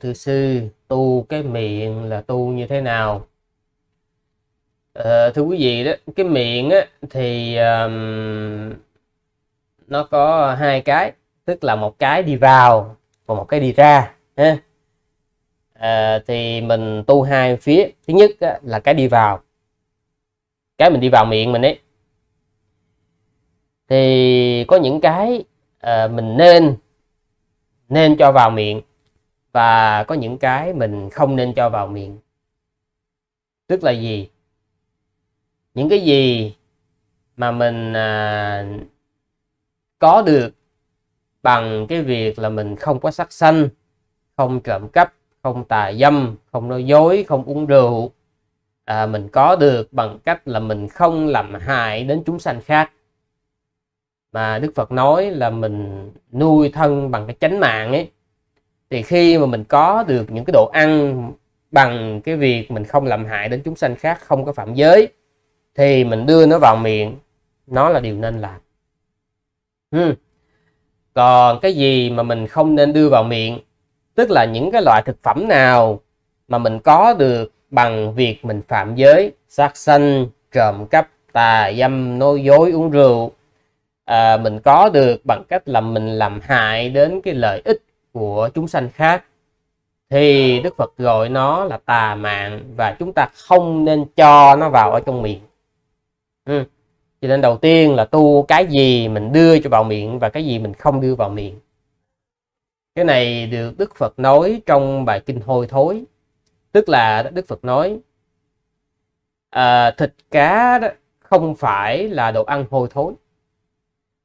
thưa sư, tu cái miệng là tu như thế nào? Thưa quý vị đó, cái miệng á, thì nó có hai cái, tức là một cái đi vào và một cái đi ra ha. Thì mình tu hai phía. Thứ nhất á, là cái đi vào, cái mình đi vào miệng mình ấy, thì có những cái mình nên cho vào miệng, và có những cái mình không nên cho vào miệng. Tức là gì? Những cái gì mà mình có được bằng cái việc là mình không có sát sanh, không trộm cắp, không tà dâm, không nói dối, không uống rượu, mình có được bằng cách là mình không làm hại đến chúng sanh khác. Mà Đức Phật nói là mình nuôi thân bằng cái chánh mạng ấy, thì khi mà mình có được những cái đồ ăn bằng cái việc mình không làm hại đến chúng sanh khác, không có phạm giới, thì mình đưa nó vào miệng, nó là điều nên làm. Còn cái gì mà mình không nên đưa vào miệng, tức là những cái loại thực phẩm nào mà mình có được bằng việc mình phạm giới, sát sanh, trộm cắp, tà dâm, nói dối, uống rượu, mình có được bằng cách là mình làm hại đến cái lợi ích của chúng sanh khác, thì Đức Phật gọi nó là tà mạng, và chúng ta không nên cho nó vào ở trong miệng. Cho nên đầu tiên là tu cái gì mình đưa cho vào miệng và cái gì mình không đưa vào miệng. Cái này được Đức Phật nói trong bài Kinh Hôi Thối. Tức là Đức Phật nói thịt cá đó không phải là đồ ăn hôi thối,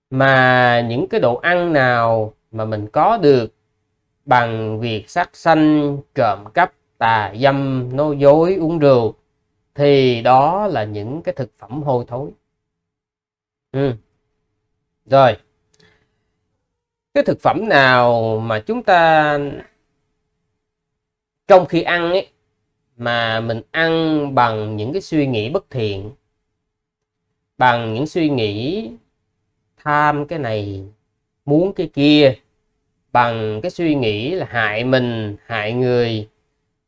mà những cái đồ ăn nào mà mình có được bằng việc sát sanh, trộm cắp, tà dâm, nói dối, uống rượu, thì đó là những cái thực phẩm hôi thối. Rồi, cái thực phẩm nào mà chúng ta trong khi ăn ấy, mà mình ăn bằng những cái suy nghĩ bất thiện, bằng những suy nghĩ tham cái này, muốn cái kia, bằng cái suy nghĩ là hại mình, hại người,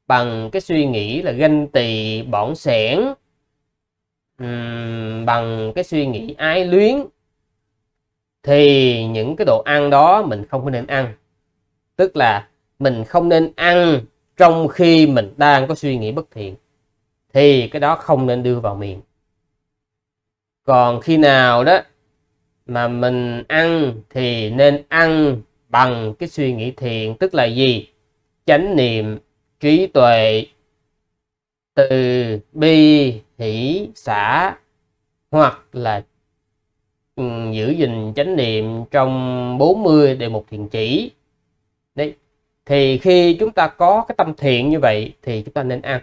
bằng cái suy nghĩ là ganh tỳ, bỏn xẻn, bằng cái suy nghĩ ái luyến, thì những cái đồ ăn đó mình không nên ăn. Tức là mình không nên ăn trong khi mình đang có suy nghĩ bất thiện, thì cái đó không nên đưa vào miệng. Còn khi nào đó mà mình ăn thì nên ăn bằng cái suy nghĩ thiện, tức là gì? Chánh niệm, trí tuệ, từ bi, hỷ, xả, hoặc là giữ gìn chánh niệm trong 40 đề mục thiện chỉ. Đấy. Thì khi chúng ta có cái tâm thiện như vậy thì chúng ta nên ăn.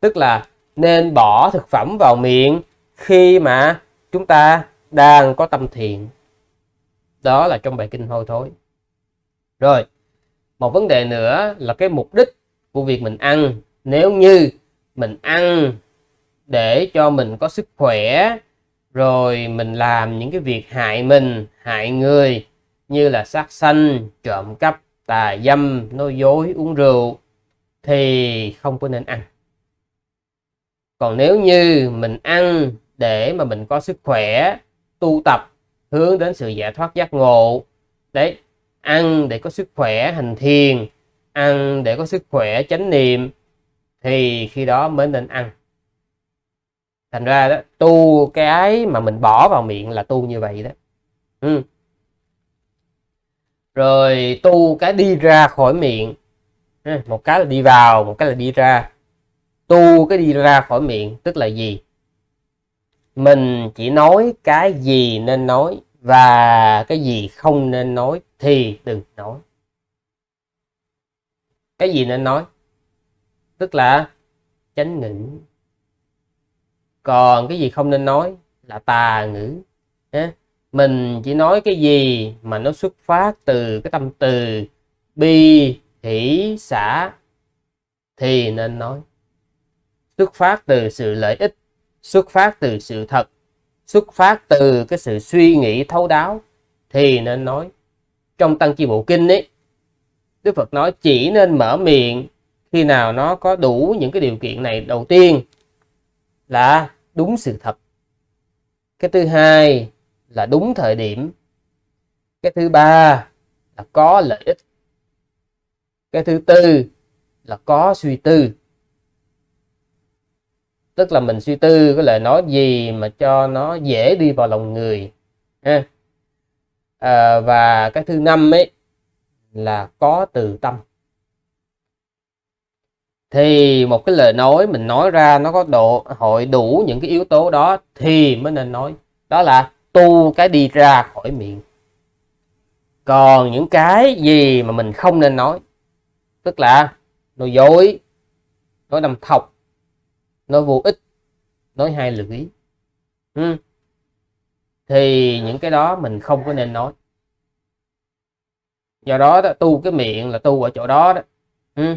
Tức là nên bỏ thực phẩm vào miệng khi mà chúng ta đang có tâm thiện. Đó là trong bài Kinh Hôi Thối. Rồi, một vấn đề nữa là cái mục đích của việc mình ăn. Nếu như mình ăn để cho mình có sức khỏe, rồi mình làm những cái việc hại mình, hại người, như là sát sanh, trộm cắp, tà dâm, nói dối, uống rượu, thì không có nên ăn. Còn nếu như mình ăn để mà mình có sức khỏe, tu tập hướng đến sự giải thoát giác ngộ, đấy, ăn để có sức khỏe hành thiền, ăn để có sức khỏe chánh niệm, thì khi đó mới nên ăn. Thành ra đó, tu cái mà mình bỏ vào miệng là tu như vậy đó. Rồi tu cái đi ra khỏi miệng. Một cái là đi vào, một cái là đi ra. Tu cái đi ra khỏi miệng tức là gì? Mình chỉ nói cái gì nên nói và cái gì không nên nói thì đừng nói. Cái gì nên nói? Tức là chánh ngữ. Còn cái gì không nên nói là tà ngữ. Mình chỉ nói cái gì mà nó xuất phát từ cái tâm từ bi, hỷ, xả thì nên nói. Xuất phát từ sự lợi ích, xuất phát từ sự thật, xuất phát từ cái sự suy nghĩ thấu đáo thì nên nói. Trong Tăng Chi Bộ Kinh ấy, Đức Phật nói chỉ nên mở miệng khi nào nó có đủ những cái điều kiện này. Đầu tiên là đúng sự thật, cái thứ hai là đúng thời điểm, cái thứ ba là có lợi ích, cái thứ tư là có suy tư. Tức là mình suy tư cái lời nói gì mà cho nó dễ đi vào lòng người ha. Và cái thứ năm ấy là có từ tâm. Thì một cái lời nói mình nói ra nó có độ hội đủ những cái yếu tố đó thì mới nên nói. Đó là tu cái đi ra khỏi miệng. Còn những cái gì mà mình không nên nói, tức là nói dối, nói đâm thọc, nói vô ích, nói hai lưỡi, thì những cái đó mình không có nên nói. Do đó tu cái miệng là tu ở chỗ đó đó.